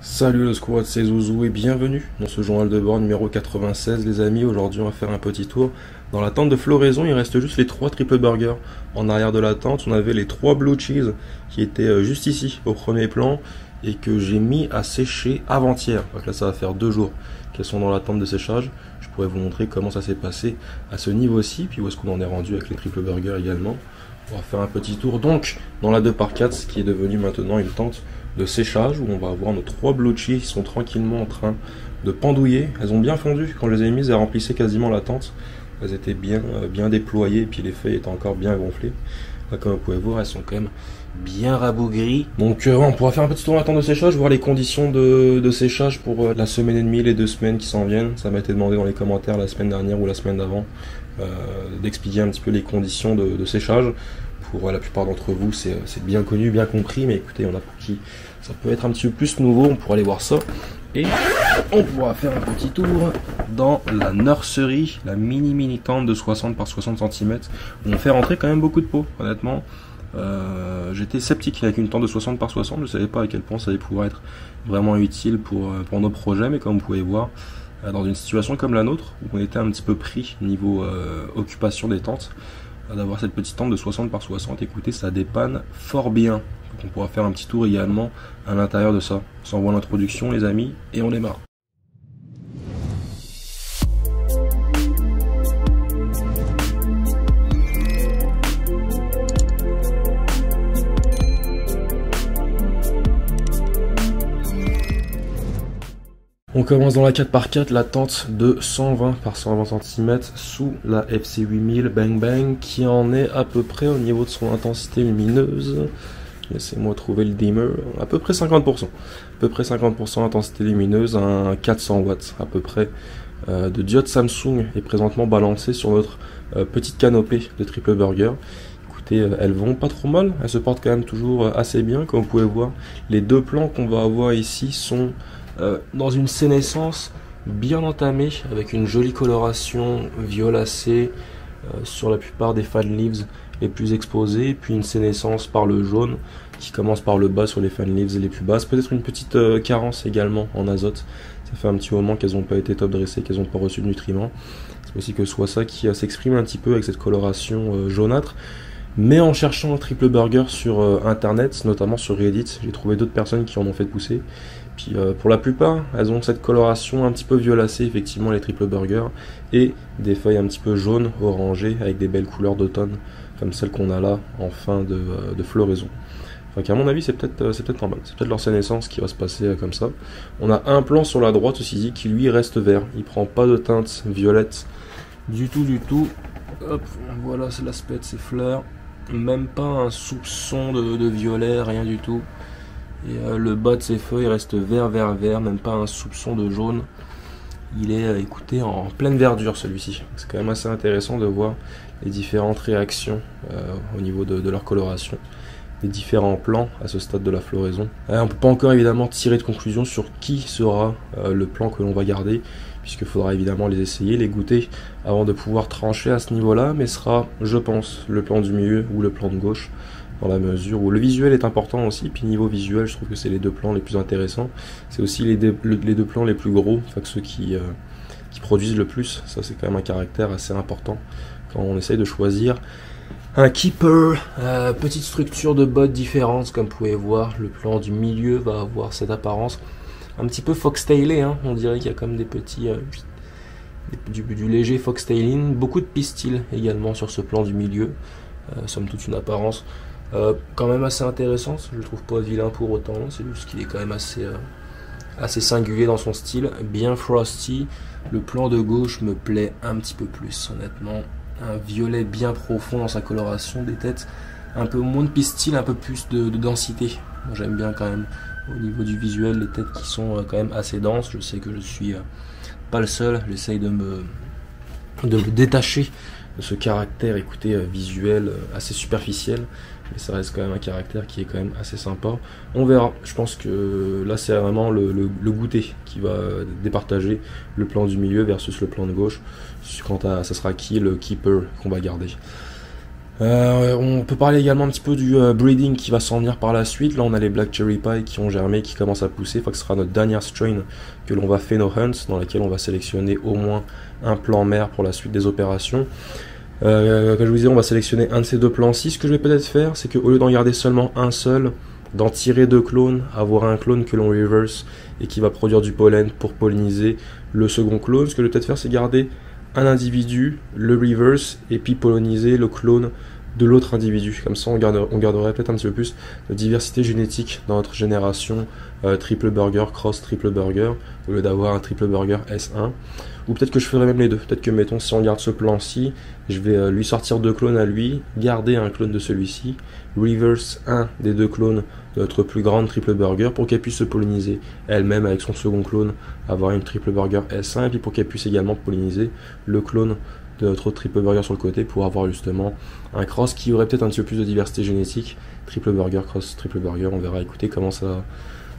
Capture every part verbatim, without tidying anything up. Salut le squad, c'est Zouzou et bienvenue dans ce journal de bord numéro quatre-vingt-seize les amis. Aujourd'hui on va faire un petit tour dans la tente de floraison. Il reste juste les trois Triple Burger. En arrière de la tente on avait les trois Blue Cheese qui étaient juste ici au premier plan et que j'ai mis à sécher avant-hier. Donc là ça va faire deux jours qu'elles sont dans la tente de séchage. Je pourrais vous montrer comment ça s'est passé à ce niveau-ci, puis où est-ce qu'on en est rendu avec les Triple Burger également. On va faire un petit tour donc dans la deux par quatre qui est devenue maintenant une tente de séchage où on va avoir nos trois blue cheese qui sont tranquillement en train de pendouiller. Elles ont bien fondu quand je les ai mises, elles remplissaient quasiment la tente, elles étaient bien, bien déployées et puis les feuilles étaient encore bien gonflées. Là, comme vous pouvez voir, elles sont quand même bien rabougries. Donc euh, on pourra faire un petit tour dans la tente de séchage, voir les conditions de, de séchage pour euh, la semaine et demie, les deux semaines qui s'en viennent. Ça m'a été demandé dans les commentaires la semaine dernière ou la semaine d'avant euh, d'expliquer un petit peu les conditions de, de séchage. Pour la plupart d'entre vous, c'est bien connu, bien compris, mais écoutez, on a pour qui ça peut être un petit peu plus nouveau, on pourra aller voir ça. Et on pourra faire un petit tour dans la nurserie, la mini mini tente de soixante par soixante centimètres, où on fait rentrer quand même beaucoup de pots, honnêtement. Euh, J'étais sceptique avec une tente de soixante par soixante, je savais pas à quel point ça allait pouvoir être vraiment utile pour, pour nos projets, mais comme vous pouvez voir, dans une situation comme la nôtre, où on était un petit peu pris niveau euh, occupation des tentes, d'avoir cette petite tente de soixante par soixante, écoutez, ça dépanne fort bien. Donc on pourra faire un petit tour également à l'intérieur de ça. On s'envoie l'introduction les amis et on démarre. On commence dans la quatre par quatre, la tente de cent vingt par cent vingt centimètres sous la F C huit mille Bang Bang qui en est à peu près au niveau de son intensité lumineuse. Laissez-moi trouver le dimmer, à peu près cinquante pour cent. À peu près cinquante pour cent intensité lumineuse, un quatre cents watts à peu près euh, de diode Samsung est présentement balancé sur notre euh, petite canopée de Triple Burger. Elles vont pas trop mal, elles se portent quand même toujours assez bien. Comme vous pouvez voir, les deux plants qu'on va avoir ici sont euh, dans une sénescence bien entamée avec une jolie coloration violacée euh, sur la plupart des fan leaves les plus exposés, puis une sénescence par le jaune qui commence par le bas sur les fan leaves les plus basses, peut-être une petite euh, carence également en azote. Ça fait un petit moment qu'elles n'ont pas été top dressées, qu'elles n'ont pas reçu de nutriments. C'est possible que ce soit ça qui euh, s'exprime un petit peu avec cette coloration euh, jaunâtre. Mais en cherchant un Triple Burger sur euh, internet, notamment sur Reddit, j'ai trouvé d'autres personnes qui en ont fait pousser. Puis euh, pour la plupart, elles ont cette coloration un petit peu violacée, effectivement, les Triple Burger, et des feuilles un petit peu jaunes, orangées, avec des belles couleurs d'automne, comme celles qu'on a là en fin de, euh, de floraison. Enfin, qu'à mon avis, c'est peut-être euh, peut-être normal, c'est peut-être leur sénescence qui va se passer euh, comme ça. On a un plan sur la droite, ceci dit, qui lui reste vert. Il prend pas de teinte violette du tout, du tout. Hop, voilà, c'est l'aspect de ses fleurs. Même pas un soupçon de, de violet, rien du tout. Et euh, le bas de ses feuilles reste vert, vert, vert, même pas un soupçon de jaune. Il est, euh, écoutez, en pleine verdure celui-ci. C'est quand même assez intéressant de voir les différentes réactions euh, au niveau de, de leur coloration, des différents plans à ce stade de la floraison. Euh, on peut pas encore évidemment tirer de conclusion sur qui sera euh, le plan que l'on va garder, puisqu'il faudra évidemment les essayer, les goûter avant de pouvoir trancher à ce niveau-là, mais sera, je pense, le plan du milieu ou le plan de gauche, dans la mesure où le visuel est important aussi, puis niveau visuel, je trouve que c'est les deux plans les plus intéressants. C'est aussi les, de, le, les deux plans les plus gros, enfin ceux qui, euh, qui produisent le plus. Ça c'est quand même un caractère assez important quand on essaye de choisir un keeper. Euh, petite structure de bottes différente, comme vous pouvez voir, le plan du milieu va avoir cette apparence un petit peu foxtailé, hein. On dirait qu'il y a comme des petits, euh, du, du léger foxtailing, beaucoup de pistils également sur ce plan du milieu, euh, somme toute une apparence euh, quand même assez intéressante, je le trouve pas vilain pour autant, c'est juste qu'il est quand même assez, euh, assez singulier dans son style, bien frosty. Le plan de gauche me plaît un petit peu plus, honnêtement, un violet bien profond dans sa coloration des têtes, un peu moins de pistils, un peu plus de, de densité, j'aime bien quand même. Au niveau du visuel, les têtes qui sont quand même assez denses, je sais que je suis pas le seul, j'essaye de me, de me détacher de ce caractère, écoutez, visuel assez superficiel, mais ça reste quand même un caractère qui est quand même assez sympa. On verra, je pense que là c'est vraiment le, le, le goûter qui va départager le plan du milieu versus le plan de gauche, quant à ça sera qui le keeper qu'on va garder. Euh, on peut parler également un petit peu du euh, breeding qui va s'en venir par la suite. Là on a les Black Cherry Pie qui ont germé, qui commencent à pousser. Enfin, ce sera notre dernière strain que l'on va faire nos hunts, dans laquelle on va sélectionner au moins un plan mère pour la suite des opérations. Euh, comme je vous disais, on va sélectionner un de ces deux plans. Si ce que je vais peut-être faire, c'est qu'au lieu d'en garder seulement un seul, d'en tirer deux clones, avoir un clone que l'on reverse et qui va produire du pollen pour polliniser le second clone. Ce que je vais peut-être faire, c'est garder un individu, le reverse, et puis polliniser le clone de l'autre individu. Comme ça, on, garder, on garderait peut-être un petit peu plus de diversité génétique dans notre génération euh, Triple Burger, Cross Triple Burger, au lieu d'avoir un Triple Burger S un. Ou peut-être que je ferais même les deux. Peut-être que, mettons, si on garde ce plan-ci, je vais euh, lui sortir deux clones à lui, garder un clone de celui-ci, reverse un des deux clones de notre plus grande Triple Burger pour qu'elle puisse se polliniser elle-même avec son second clone, avoir une Triple Burger S un, et puis pour qu'elle puisse également polliniser le clone de notre Triple Burger sur le côté pour avoir justement un cross qui aurait peut-être un petit peu plus de diversité génétique. Triple Burger, Cross Triple Burger, on verra, écoutez, comment ça,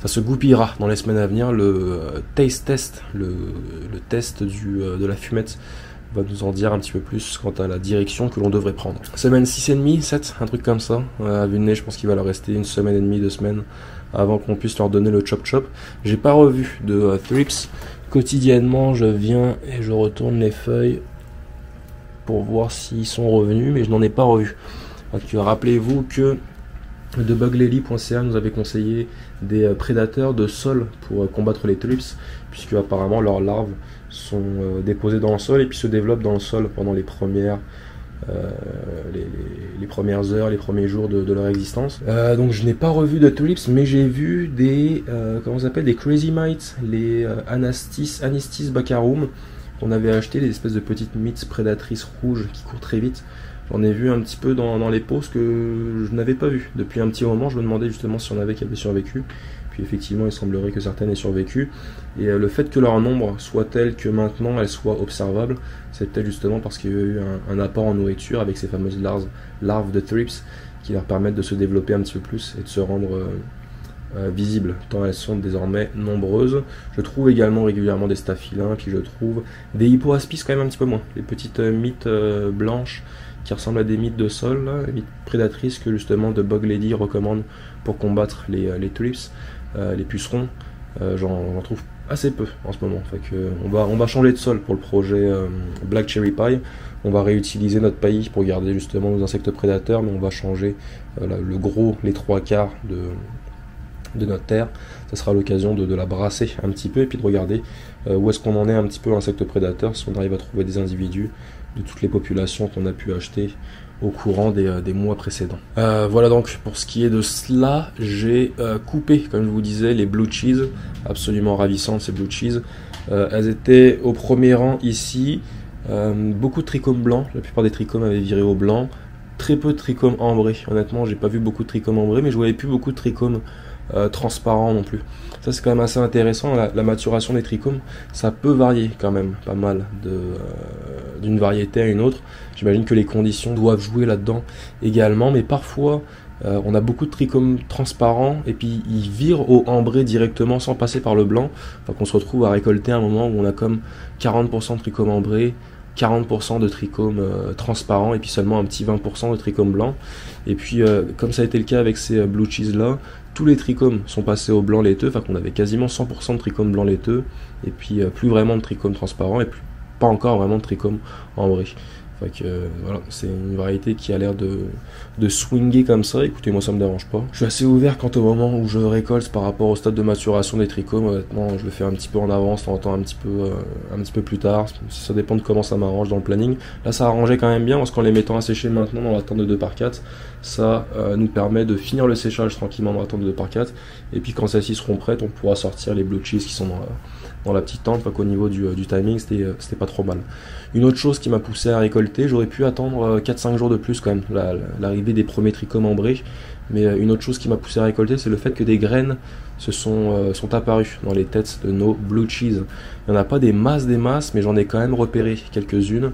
ça se goupillera dans les semaines à venir. Le euh, taste test, le, le test du, euh, de la fumette va nous en dire un petit peu plus quant à la direction que l'on devrait prendre. Semaine six et demie, sept, un truc comme ça. À vue de nez, je pense qu'il va leur rester une semaine et demie, deux semaines avant qu'on puisse leur donner le chop chop. J'ai pas revu de euh, thrips. Quotidiennement, je viens et je retourne les feuilles pour voir s'ils sont revenus, mais je n'en ai pas revu. Rappelez-vous que de buglely point c a nous avait conseillé des euh, prédateurs de sol pour euh, combattre les thrips, puisque apparemment leurs larves sont euh, déposées dans le sol et puis se développent dans le sol pendant les premières euh, les, les, les premières heures, les premiers jours de, de leur existence. Euh, donc je n'ai pas revu de thrips, mais j'ai vu des euh, comment on appelle, des crazy mites, les euh, anastis, anastis baccarum. On avait acheté des espèces de petites mites prédatrices rouges qui courent très vite. J'en ai vu un petit peu dans, dans les posts que je n'avais pas vu. Depuis un petit moment, je me demandais justement si on avait qui avait survécu. Puis effectivement, il semblerait que certaines aient survécu. Et le fait que leur nombre soit tel que maintenant elles soient observables, c'est peut-être justement parce qu'il y a eu un, un apport en nourriture avec ces fameuses larves, larves de thrips qui leur permettent de se développer un petit peu plus et de se rendre Euh, Euh, visibles, tant elles sont désormais nombreuses. Je trouve également régulièrement des staphylins, puis je trouve des hippoaspis quand même un petit peu moins, les petites euh, mites euh, blanches qui ressemblent à des mites de sol, là, les mites prédatrices que justement de Bug Lady recommande pour combattre les, les tulips, euh, les pucerons. euh, j'en trouve assez peu en ce moment. Fait que, euh, on, va, on va changer de sol pour le projet euh, Black Cherry Pie. On va réutiliser notre paillis pour garder justement nos insectes prédateurs, mais on va changer euh, là, le gros, les trois quarts de de notre terre. Ça sera l'occasion de, de la brasser un petit peu et puis de regarder euh, où est-ce qu'on en est un petit peu insectes prédateurs, si on arrive à trouver des individus de toutes les populations qu'on a pu acheter au courant des, euh, des mois précédents. Euh, voilà donc pour ce qui est de cela. J'ai euh, coupé, comme je vous disais, les Blue Cheese, absolument ravissantes ces Blue Cheese. Euh, elles étaient au premier rang ici, euh, beaucoup de trichomes blancs, la plupart des trichomes avaient viré au blanc, très peu de trichomes ambrés. Honnêtement, j'ai pas vu beaucoup de trichomes ambrés, mais je voyais plus beaucoup de trichomes Euh, transparent non plus. Ça c'est quand même assez intéressant, la, la maturation des trichomes, ça peut varier quand même pas mal d'une euh, variété à une autre. J'imagine que les conditions doivent jouer là-dedans également, mais parfois euh, on a beaucoup de trichomes transparents et puis ils virent au ambré directement sans passer par le blanc, enfin qu'on se retrouve à récolter un moment où on a comme quarante pour cent de trichomes ambrés, quarante pour cent de trichomes euh, transparents et puis seulement un petit vingt pour cent de trichomes blancs. Et puis euh, comme ça a été le cas avec ces euh, Blue Cheese là, tous les trichomes sont passés au blanc laiteux, enfin qu'on avait quasiment cent pour cent de trichomes blancs laiteux, et puis euh, plus vraiment de trichomes transparents, et plus, pas encore vraiment de trichomes ambrés. Enfin que euh, voilà, c'est une variété qui a l'air de, de swinguer comme ça. Écoutez, moi ça me dérange pas. Je suis assez ouvert quant au moment où je récolte par rapport au stade de maturation des trichomes. Honnêtement, je le fais un petit peu en avance, on entend un petit peu, euh, un petit peu plus tard. Ça dépend de comment ça m'arrange dans le planning. Là, ça arrangeait quand même bien parce qu'en les mettant à sécher maintenant dans la tente de deux par quatre, ça euh, nous permet de finir le séchage tranquillement dans la tente de deux par quatre. Et puis quand celles-ci seront prêtes, on pourra sortir les Blue Cheese qui sont dans la, dans la petite tente. Enfin, qu'au niveau du, du timing, c'était euh, pas trop mal. Une autre chose qui m'a poussé à récolter, j'aurais pu attendre euh, quatre cinq jours de plus quand même, l'arrivée des premiers trichomes ambrés. Mais euh, une autre chose qui m'a poussé à récolter, c'est le fait que des graines se sont, euh, sont apparues dans les têtes de nos Blue Cheese. Il n'y en a pas des masses des masses, mais j'en ai quand même repéré quelques-unes.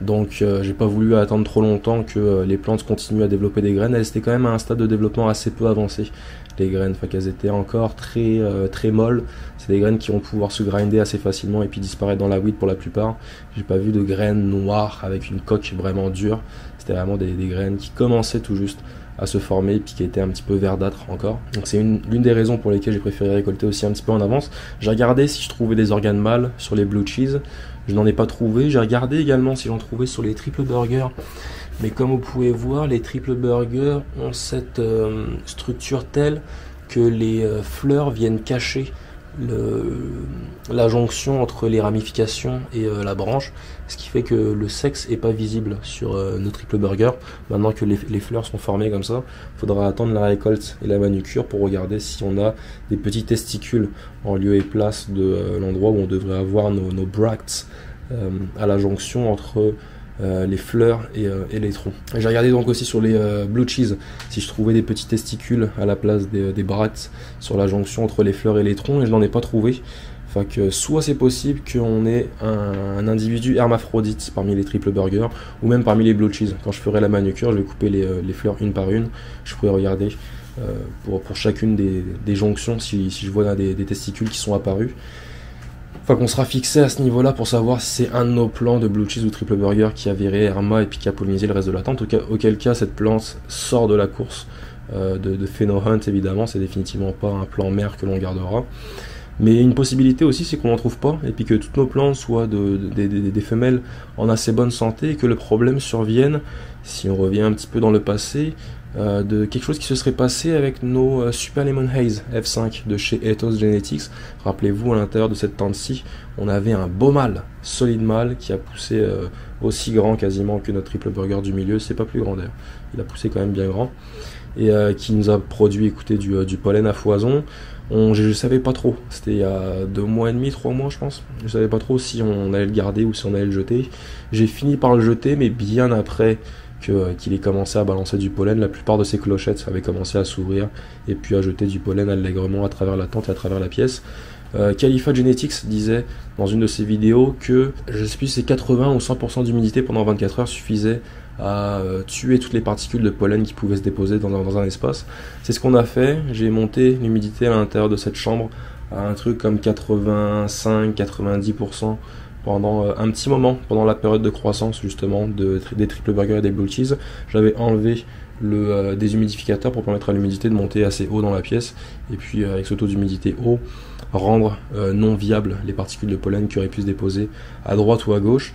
Donc euh, j'ai pas voulu attendre trop longtemps que euh, les plantes continuent à développer des graines. Elles étaient quand même à un stade de développement assez peu avancé, les graines, enfin qu'elles étaient encore très euh, très molles. C'est des graines qui vont pouvoir se grinder assez facilement et puis disparaître dans la weed pour la plupart. J'ai pas vu de graines noires avec une coque vraiment dure. C'était vraiment des, des graines qui commençaient tout juste à se former et puis qui étaient un petit peu verdâtres encore. Donc c'est l'une des raisons pour lesquelles j'ai préféré récolter aussi un petit peu en avance. J'ai regardé si je trouvais des organes mâles sur les Blue Cheese. Je n'en ai pas trouvé. J'ai regardé également si j'en trouvais sur les Triple Burger, mais comme vous pouvez voir, les Triple Burger ont cette euh, structure telle que les euh, fleurs viennent cacher le, la jonction entre les ramifications et euh, la branche, ce qui fait que le sexe est pas visible sur euh, nos Triple Burger. Maintenant que les, les fleurs sont formées comme ça, il faudra attendre la récolte et la manucure pour regarder si on a des petits testicules en lieu et place de euh, l'endroit où on devrait avoir nos, nos bracts euh, à la jonction entre euh, les fleurs et, euh, et les troncs. J'ai regardé donc aussi sur les euh, Blue Cheese si je trouvais des petits testicules à la place des, des bracts sur la jonction entre les fleurs et les troncs, et je n'en ai pas trouvé. Enfin que soit c'est possible qu'on ait un, un individu hermaphrodite parmi les Triple Burgers, ou même parmi les Blue Cheese. Quand je ferai la manucure, je vais couper les, les fleurs une par une. Je pourrais regarder euh, pour, pour chacune des, des jonctions si, si je vois des, des testicules qui sont apparus. Enfin qu'on sera fixé à ce niveau-là pour savoir si c'est un de nos plants de Blue Cheese ou Triple Burger qui a viré Herma et puis qui a pollinisé le reste de la tente. Auquel cas cette plante sort de la course euh, de, de Pheno Hunt, évidemment. C'est définitivement pas un plant mère que l'on gardera. Mais une possibilité aussi, c'est qu'on n'en trouve pas, et puis que toutes nos plantes soient de, de, de, de, des femelles en assez bonne santé, et que le problème survienne, si on revient un petit peu dans le passé, euh, de quelque chose qui se serait passé avec nos euh, Super Lemon Haze F cinq de chez Ethos Genetics. Rappelez-vous, à l'intérieur de cette tente-ci, on avait un beau mâle, solide mâle, qui a poussé euh, aussi grand quasiment que notre Triple Burger du milieu. C'est pas plus grand d'ailleurs, il a poussé quand même bien grand, et euh, qui nous a produit, écoutez, du, euh, du pollen à foison. On, je ne savais pas trop, c'était il y a deux mois et demi, trois mois je pense, je savais pas trop si on allait le garder ou si on allait le jeter. J'ai fini par le jeter, mais bien après que, qu'il ait commencé à balancer du pollen, la plupart de ses clochettes avaient commencé à s'ouvrir et puis à jeter du pollen allègrement à travers la tente et à travers la pièce. Euh, Califa Genetics disait dans une de ses vidéos que, je sais plus, c'est quatre-vingts ou cent pour cent d'humidité pendant vingt-quatre heures suffisait à tuer toutes les particules de pollen qui pouvaient se déposer dans un, dans un espace. C'est ce qu'on a fait. J'ai monté l'humidité à l'intérieur de cette chambre à un truc comme quatre-vingt-cinq à quatre-vingt-dix pour cent pendant un petit moment, pendant la période de croissance justement de, des Triple Burger et des Blue Cheese. J'avais enlevé le euh, déshumidificateur pour permettre à l'humidité de monter assez haut dans la pièce, et puis euh, avec ce taux d'humidité haut, rendre euh, non viable les particules de pollen qui auraient pu se déposer à droite ou à gauche.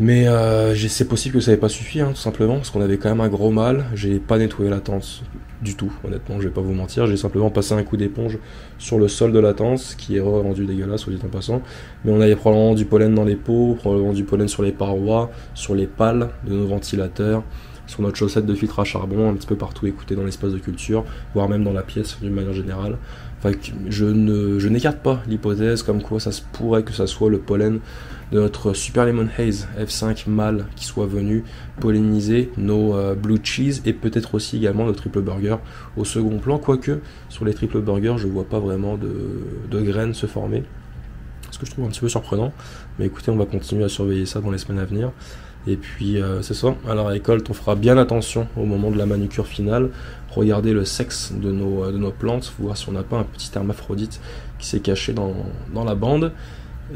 Mais euh, c'est possible que ça n'ait pas suffi, hein, tout simplement, parce qu'on avait quand même un gros mâle. J'ai pas nettoyé la tente du tout, honnêtement, je vais pas vous mentir. J'ai simplement passé un coup d'éponge sur le sol de la tente, ce qui est rendu dégueulasse, soit dit en passant. Mais on avait probablement du pollen dans les pots, probablement du pollen sur les parois, sur les pales de nos ventilateurs, sur notre chaussette de filtre à charbon, un petit peu partout, écoutez, dans l'espace de culture, voire même dans la pièce d'une manière générale. Enfin, je ne, je n'écarte pas l'hypothèse comme quoi ça se pourrait que ça soit le pollen de notre Super Lemon Haze F cinq mâle qui soit venu polliniser nos euh, Blue Cheese et peut-être aussi également nos Triple Burger au second plan, quoique sur les Triple Burger je vois pas vraiment de, de graines se former, ce que je trouve un petit peu surprenant. Mais écoutez, on va continuer à surveiller ça dans les semaines à venir. Et puis euh, c'est ça, à la récolte on fera bien attention au moment de la manucure finale, regarder le sexe de nos, de nos plantes, voir si on n'a pas un petit hermaphrodite qui s'est caché dans, dans la bande,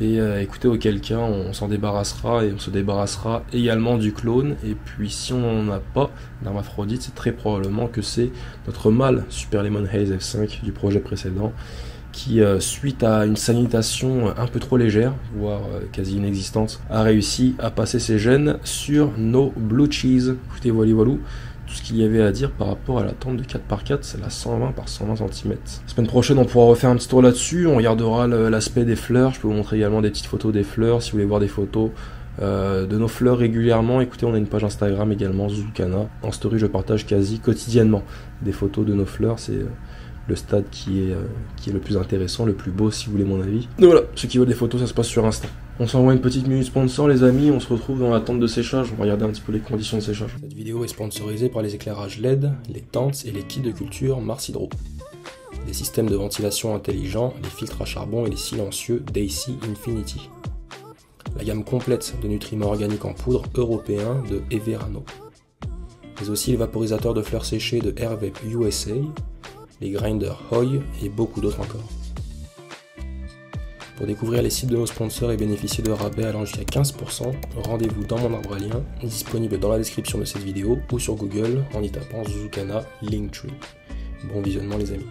et euh, écoutez, auquel cas on s'en débarrassera, et on se débarrassera également du clone. Et puis si on n'en a pas d'hermaphrodite, c'est très probablement que c'est notre mâle Super Lemon Haze F cinq du projet précédent qui, euh, suite à une sanitation un peu trop légère, voire euh, quasi inexistante, a réussi à passer ses gènes sur nos Blue Cheese. Écoutez, voilà, voilà tout ce qu'il y avait à dire par rapport à la tente de quatre par quatre, c'est la cent vingt par cent vingt centimètres. La semaine prochaine, on pourra refaire un petit tour là-dessus, on regardera l'aspect des fleurs. Je peux vous montrer également des petites photos des fleurs, si vous voulez voir des photos euh, de nos fleurs régulièrement. Écoutez, on a une page Instagram également, Zouzou Canna. En story, je partage quasi quotidiennement des photos de nos fleurs, c'est... Euh, le stade qui est, euh, qui est le plus intéressant, le plus beau si vous voulez mon avis. Donc voilà, ceux qui veulent des photos, ça se passe sur Insta. On s'envoie une petite minute sponsor les amis, on se retrouve dans la tente de séchage, on va regarder un petit peu les conditions de séchage. Cette vidéo est sponsorisée par les éclairages L E D, les tentes et les kits de culture Mars Hydro. Les systèmes de ventilation intelligents, les filtres à charbon et les silencieux d'A C Infinity. la gamme complète de nutriments organiques en poudre européen de Everano, mais aussi les vaporisateurs de fleurs séchées de AirVap U S A, les grinders Hoy et beaucoup d'autres encore. Pour découvrir les sites de nos sponsors et bénéficier de rabais allant jusqu'à quinze pour cent, rendez-vous dans mon arbre à liens, disponible dans la description de cette vidéo ou sur Google en y tapant Zouzou Canna Linktree. Bon visionnement les amis.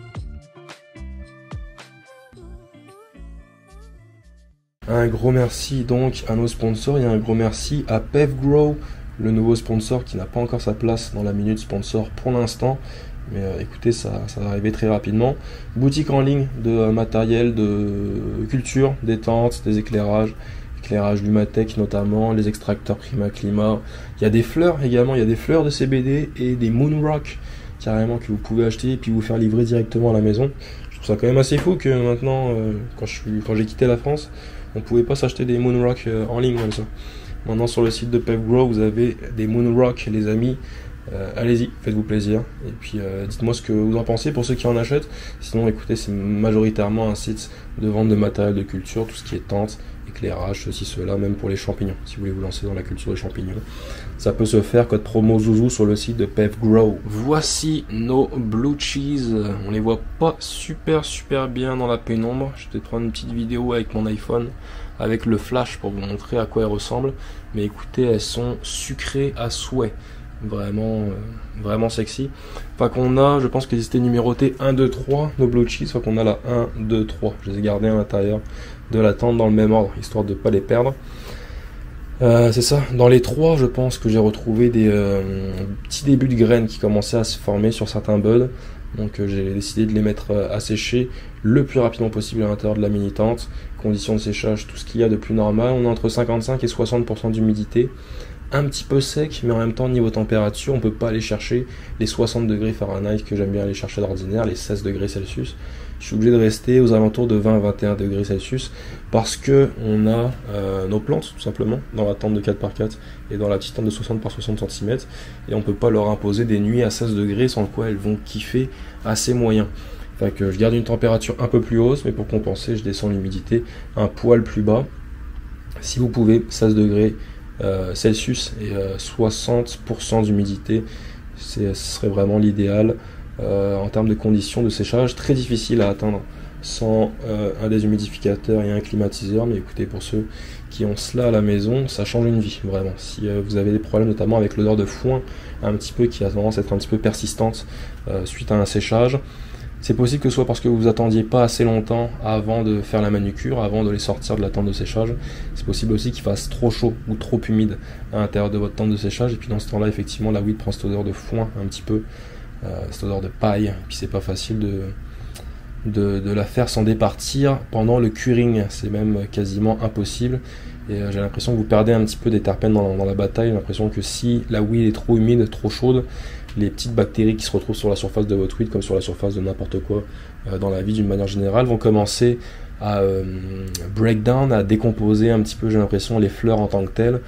Un gros merci donc à nos sponsors et un gros merci à PevGrow, le nouveau sponsor qui n'a pas encore sa place dans la minute sponsor pour l'instant. Mais euh, écoutez, ça, ça va arriver très rapidement. Boutique en ligne de euh, matériel, de euh, culture, des tentes, des éclairages, éclairage Lumatec notamment, les extracteurs Prima Clima. Il y a des fleurs également, il y a des fleurs de C B D et des Moon Rock carrément que vous pouvez acheter et puis vous faire livrer directement à la maison. Je trouve ça quand même assez fou que maintenant, euh, quand je suis, quand j'ai quitté la France, on ne pouvait pas s'acheter des Moon Rock euh, en ligne comme ça. Maintenant sur le site de PevGrow, vous avez des Moon Rock les amis. Euh, allez-y, faites-vous plaisir et puis euh, dites-moi ce que vous en pensez pour ceux qui en achètent. Sinon écoutez, c'est majoritairement un site de vente de matériel de culture, tout ce qui est tente, éclairage, ceci, cela, même pour les champignons. Si vous voulez vous lancer dans la culture des champignons, ça peut se faire, code promo Zouzou sur le site de PevGrow. Voici nos Blue Cheese, on les voit pas super super bien dans la pénombre, je vais peut-être prendre une petite vidéo avec mon iPhone avec le flash pour vous montrer à quoi elles ressemblent, mais écoutez, elles sont sucrées à souhait. Vraiment, euh, vraiment sexy. Enfin, qu'on a, je pense qu'elles étaient numérotées un, deux, trois, nos Blue Cheese. Enfin, qu'on a la un, deux, trois. Je les ai gardées à l'intérieur de la tente dans le même ordre, histoire de ne pas les perdre. Euh, c'est ça. Dans les trois, je pense que j'ai retrouvé des euh, petits débuts de graines qui commençaient à se former sur certains buds. Donc, euh, j'ai décidé de les mettre euh, à sécher le plus rapidement possible à l'intérieur de la mini-tente. Conditions de séchage, tout ce qu'il y a de plus normal. On est entre cinquante-cinq et soixante pour cent d'humidité. Un petit peu sec, mais en même temps niveau température on peut pas aller chercher les soixante degrés Fahrenheit que j'aime bien aller chercher d'ordinaire, les seize degrés Celsius. Je suis obligé de rester aux alentours de vingt à vingt et un degrés Celsius parce que on a euh, nos plantes tout simplement dans la tente de quatre par quatre et dans la petite tente de soixante par soixante centimètres, et on peut pas leur imposer des nuits à seize degrés sans quoi elles vont kiffer assez moyen. Enfin, que je garde une température un peu plus hausse, mais pour compenser je descends l'humidité un poil plus bas si vous pouvez, seize degrés Euh, Celsius et euh, soixante pour cent d'humidité, ce serait vraiment l'idéal euh, en termes de conditions de séchage, très difficile à atteindre sans euh, un déshumidificateur et un climatiseur. Mais écoutez, pour ceux qui ont cela à la maison, ça change une vie vraiment. Si euh, vous avez des problèmes notamment avec l'odeur de foin un petit peu qui a tendance à être un petit peu persistante euh, suite à un séchage, c'est possible que ce soit parce que vous vous attendiez pas assez longtemps avant de faire la manucure, avant de les sortir de la tente de séchage. C'est possible aussi qu'il fasse trop chaud ou trop humide à l'intérieur de votre tente de séchage. Et puis dans ce temps-là, effectivement, la weed prend cette odeur de foin un petit peu, euh, cette odeur de paille. Et puis c'est pas facile de, de, de la faire s'en départir pendant le curing. C'est même quasiment impossible. Et j'ai l'impression que vous perdez un petit peu des terpènes dans la, dans la bataille. J'ai l'impression que si la weed est trop humide, trop chaude, les petites bactéries qui se retrouvent sur la surface de votre weed, comme sur la surface de n'importe quoi euh, dans la vie d'une manière générale, vont commencer à euh, break down, à décomposer un petit peu, j'ai l'impression, les fleurs en tant que telles.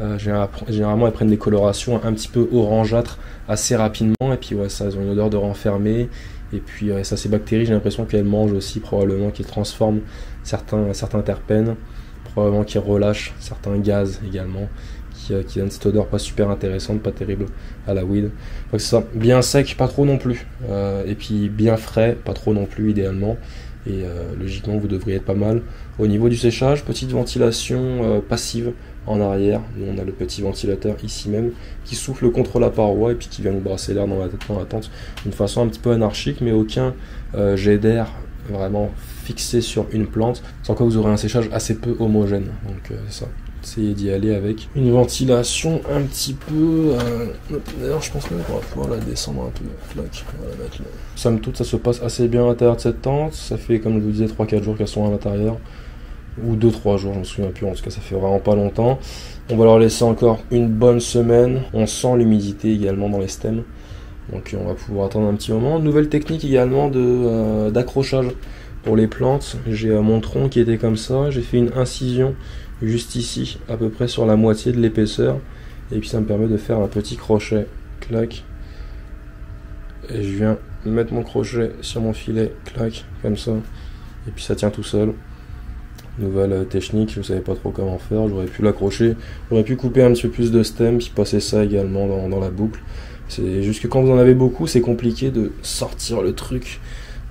Euh, généralement, elles prennent des colorations un petit peu orangeâtres assez rapidement. Et puis, ouais, ça, elles ont une odeur de renfermé. Et puis, euh, ça, ces bactéries, j'ai l'impression qu'elles mangent aussi, probablement, qu'elles transforment certains, certains terpènes. Probablement qui relâche certains gaz également qui, euh, qui donnent cette odeur pas super intéressante, pas terrible à la weed. Donc c'est ça, bien sec, pas trop non plus, euh, et puis bien frais, pas trop non plus idéalement, et euh, logiquement vous devriez être pas mal. Au niveau du séchage, petite ventilation euh, passive en arrière. Nous, on a le petit ventilateur ici même qui souffle contre la paroi et puis qui vient nous brasser l'air dans la, dans la tente d'une façon un petit peu anarchique, mais aucun euh, jet d'air vraiment fixé sur une plante, sans quoi vous aurez un séchage assez peu homogène. Donc euh, ça, essayez d'y aller avec une ventilation un petit peu... Euh... D'ailleurs je pense qu'on va pouvoir la descendre un peu, la plaque, on va la mettre là. Somme toute ça se passe assez bien à l'intérieur de cette tente, ça fait comme je vous disais trois à quatre jours qu'elles sont à l'intérieur, ou deux à trois jours, je ne me souviens plus, en tout cas ça fait vraiment pas longtemps. On va leur laisser encore une bonne semaine, on sent l'humidité également dans les stems. Donc on va pouvoir attendre un petit moment. Nouvelle technique également de euh, d'accrochage pour les plantes. J'ai euh, mon tronc qui était comme ça. J'ai fait une incision juste ici, à peu près sur la moitié de l'épaisseur. Et puis ça me permet de faire un petit crochet. Clac. Et je viens mettre mon crochet sur mon filet. Clac. Comme ça. Et puis ça tient tout seul. nouvelle technique, je ne savais pas trop comment faire, j'aurais pu l'accrocher, j'aurais pu couper un petit peu plus de stem, puis passer ça également dans, dans la boucle. C'est juste que quand vous en avez beaucoup, c'est compliqué de sortir le truc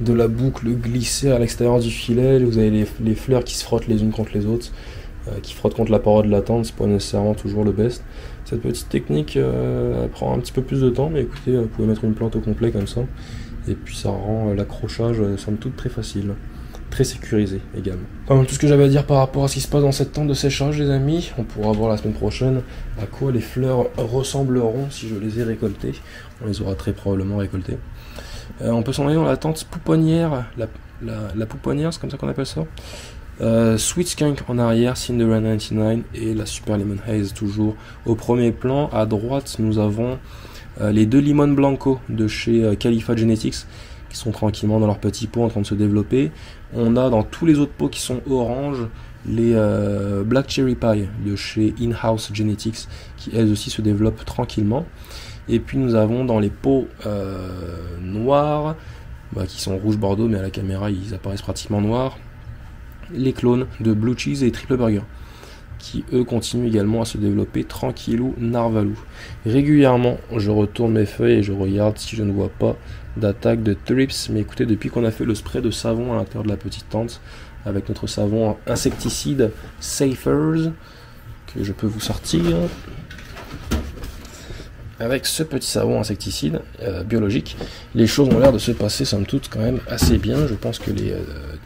de la boucle, glisser à l'extérieur du filet, vous avez les, les fleurs qui se frottent les unes contre les autres, euh, qui frottent contre la paroi de la tente, c'est pas nécessairement toujours le best. Cette petite technique euh, elle prend un petit peu plus de temps, mais écoutez, vous pouvez mettre une plante au complet comme ça, et puis ça rend euh, l'accrochage euh, somme toute très facile, très sécurisé également. Enfin, tout ce que j'avais à dire par rapport à ce qui se passe dans cette tente de séchage, les amis, on pourra voir la semaine prochaine à quoi les fleurs ressembleront si je les ai récoltées. On les aura très probablement récoltées. Euh, on peut s'en aller dans la tente pouponnière, la, la, la pouponnière, c'est comme ça qu'on appelle ça. Euh, Sweet Skunk en arrière, Cinderella quatre-vingt-dix-neuf et la Super Lemon Haze toujours au premier plan. À droite, nous avons euh, les deux Limon Blanco de chez euh, Califa Genetics qui sont tranquillement dans leur petit pot en train de se développer. On a dans tous les autres pots qui sont orange les euh, Black Cherry Pie de chez In House Genetics qui elles aussi se développent tranquillement. Et puis nous avons dans les pots euh, noirs, bah, qui sont rouge bordeaux, mais à la caméra ils apparaissent pratiquement noirs, les clones de Blue Cheese et Triple Burger, qui eux continuent également à se développer tranquillou, narvalou. Régulièrement, je retourne mes feuilles et je regarde si je ne vois pas d'attaque de trips, mais écoutez, depuis qu'on a fait le spray de savon à l'intérieur de la petite tente, avec notre savon insecticide Safer's, que je peux vous sortir... Avec ce petit savon insecticide euh, biologique, les choses ont l'air de se passer somme toute quand même assez bien. Je pense que les euh,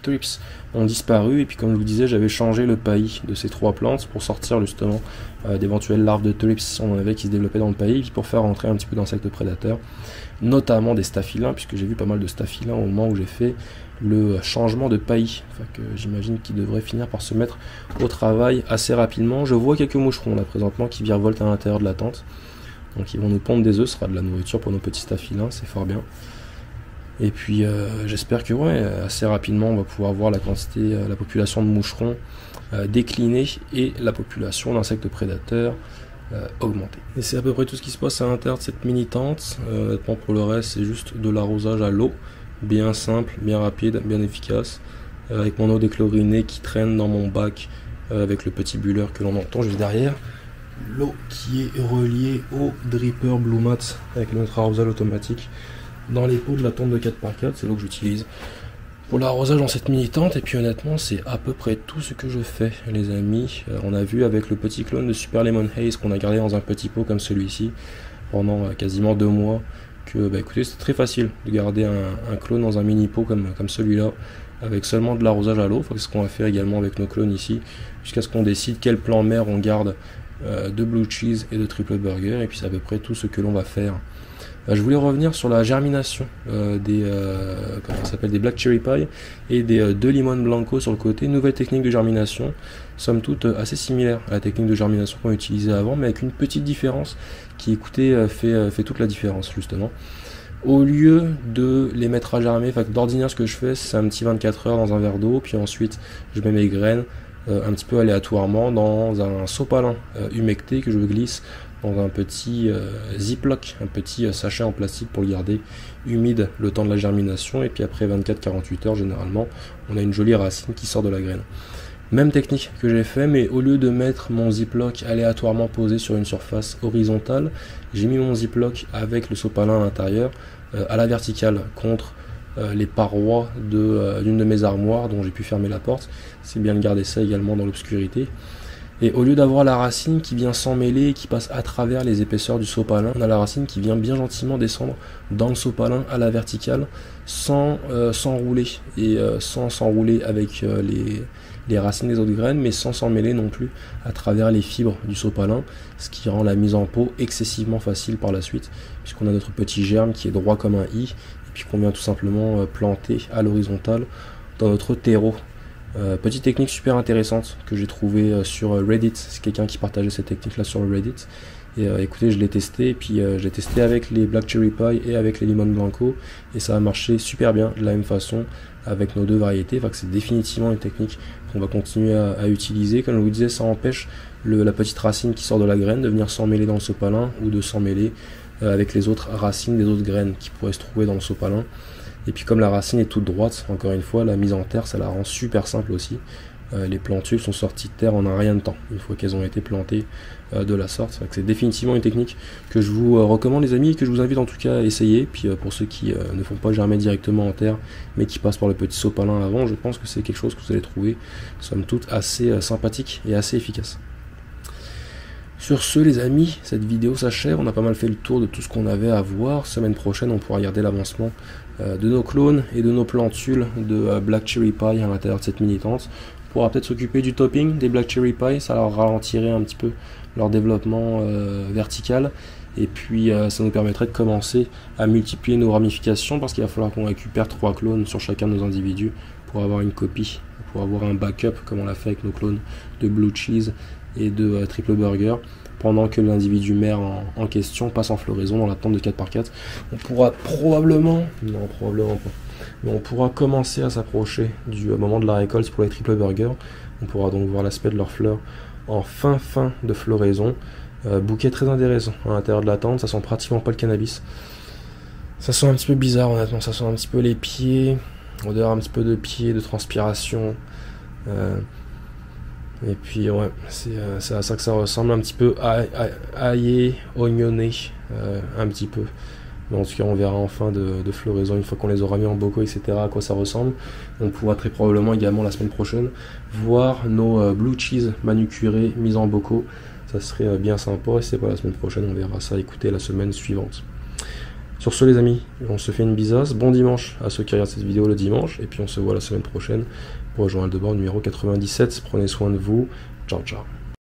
trips ont disparu. Et puis comme je vous disais, j'avais changé le paillis de ces trois plantes pour sortir justement euh, d'éventuelles larves de trips. On en avait qui se développaient dans le paillis. Et puis pour faire rentrer un petit peu d'insectes prédateurs, notamment des staphylins, puisque j'ai vu pas mal de staphylins au moment où j'ai fait le changement de paillis. Enfin, que j'imagine qu'ils devraient finir par se mettre au travail assez rapidement. Je vois quelques moucherons là présentement qui virevoltent à l'intérieur de la tente. Donc ils vont nous pondre des œufs, ce sera de la nourriture pour nos petits staphylins, c'est fort bien. Et puis euh, j'espère que ouais, assez rapidement on va pouvoir voir la quantité, euh, la population de moucherons euh, décliner et la population d'insectes prédateurs euh, augmenter. Et c'est à peu près tout ce qui se passe à l'intérieur de cette mini tente. Euh, honnêtement pour le reste c'est juste de l'arrosage à l'eau, bien simple, bien rapide, bien efficace. Euh, avec mon eau déchlorinée qui traîne dans mon bac euh, avec le petit bulleur que l'on entend juste derrière. L'eau qui est reliée au dripper Blue Mats avec notre arrosage automatique dans les pots de la tente de quatre par quatre, c'est l'eau que j'utilise pour l'arrosage dans cette mini tente. Et puis honnêtement c'est à peu près tout ce que je fais les amis. Euh, on a vu avec le petit clone de Super Lemon Haze qu'on a gardé dans un petit pot comme celui-ci pendant euh, quasiment deux mois que bah écoutez c'est très facile de garder un, un clone dans un mini pot comme, comme celui-là avec seulement de l'arrosage à l'eau. C'est ce qu'on va faire également avec nos clones ici jusqu'à ce qu'on décide quel plan mère on garde de Blue Cheese et de Triple Burger, et puis c'est à peu près tout ce que l'on va faire. Je voulais revenir sur la germination euh, des, euh, comment ça s'appelle, des Black Cherry Pie et des euh, deux Limon Blanco sur le côté. Nouvelle technique de germination, somme toute euh, assez similaire à la technique de germination qu'on utilisait avant, mais avec une petite différence qui, écoutez, euh, fait, euh, fait toute la différence justement. Au lieu de les mettre à germer, d'ordinaire ce que je fais, c'est un petit vingt-quatre heures dans un verre d'eau, puis ensuite je mets mes graines un petit peu aléatoirement dans un sopalin euh, humecté que je glisse dans un petit euh, ziploc, un petit euh, sachet en plastique pour le garder humide le temps de la germination, et puis après vingt-quatre à quarante-huit heures généralement on a une jolie racine qui sort de la graine. Même technique que j'ai fait, mais au lieu de mettre mon ziploc aléatoirement posé sur une surface horizontale, j'ai mis mon ziploc avec le sopalin à l'intérieur euh, à la verticale contre les parois d'une de, euh, de mes armoires dont j'ai pu fermer la porte. C'est bien de garder ça également dans l'obscurité. Et au lieu d'avoir la racine qui vient s'en mêler et qui passe à travers les épaisseurs du sopalin, on a la racine qui vient bien gentiment descendre dans le sopalin à la verticale sans euh, s'enrouler et euh, sans s'enrouler avec euh, les, les racines des autres graines, mais sans s'en mêler non plus à travers les fibres du sopalin, ce qui rend la mise en pot excessivement facile par la suite, puisqu'on a notre petit germe qui est droit comme un i, qu'on vient tout simplement planter à l'horizontale dans notre terreau. Euh, petite technique super intéressante que j'ai trouvée sur Reddit, c'est quelqu'un qui partageait cette technique là sur Reddit, et euh, écoutez je l'ai testé, et puis euh, j'ai testé avec les Black Cherry Pie et avec les Limon Blanco, et ça a marché super bien de la même façon avec nos deux variétés. Enfin, c'est définitivement une technique qu'on va continuer à, à utiliser. Comme je vous disais, ça empêche le, la petite racine qui sort de la graine de venir s'emmêler dans le sopalin ou de s'emmêler avec les autres racines des autres graines qui pourraient se trouver dans le sopalin. Et puis comme la racine est toute droite, encore une fois, la mise en terre, ça la rend super simple aussi. Euh, les plantules sont sorties de terre en un rien de temps, une fois qu'elles ont été plantées euh, de la sorte. C'est définitivement une technique que je vous euh, recommande les amis, et que je vous invite en tout cas à essayer. Puis euh, pour ceux qui euh, ne font pas germer directement en terre, mais qui passent par le petit sopalin avant, je pense que c'est quelque chose que vous allez trouver, somme toute, assez euh, sympathique et assez efficace. Sur ce les amis, cette vidéo s'achève, on a pas mal fait le tour de tout ce qu'on avait à voir. Semaine prochaine on pourra regarder l'avancement euh, de nos clones et de nos plantules de euh, Black Cherry Pie à l'intérieur de cette mini tente. On pourra peut-être s'occuper du topping des Black Cherry Pie, ça leur ralentirait un petit peu leur développement euh, vertical. Et puis euh, ça nous permettrait de commencer à multiplier nos ramifications, parce qu'il va falloir qu'on récupère trois clones sur chacun de nos individus pour avoir une copie, pour avoir un backup comme on l'a fait avec nos clones de Blue Cheese et de euh, Triple Burger, pendant que l'individu mère en, en question passe en floraison dans la tente de quatre par quatre. On pourra probablement, non probablement pas, mais on pourra commencer à s'approcher du euh, moment de la récolte pour les Triple Burger. On pourra donc voir l'aspect de leurs fleurs en fin fin de floraison. Euh, bouquet très intéressant à l'intérieur de la tente, ça sent pratiquement pas le cannabis. Ça sent un petit peu bizarre honnêtement, ça sent un petit peu les pieds, odeur un petit peu de pieds, de transpiration. Euh, Et puis ouais, c'est euh, à ça que ça ressemble, un petit peu aillé, oignonné, euh, un petit peu. Mais en tout cas on verra en fin de, de floraison, une fois qu'on les aura mis en bocaux, et cetera, à quoi ça ressemble. On pourra très probablement également la semaine prochaine voir nos euh, Blue Cheese manucurés mis en bocaux. Ça serait euh, bien sympa, et si c'est pas la semaine prochaine, on verra ça, écoutez, la semaine suivante. Sur ce les amis, on se fait une bisasse, bon dimanche à ceux qui regardent cette vidéo le dimanche, et puis on se voit la semaine prochaine pour le journal de bord numéro quatre-vingt-dix-sept, prenez soin de vous, ciao ciao.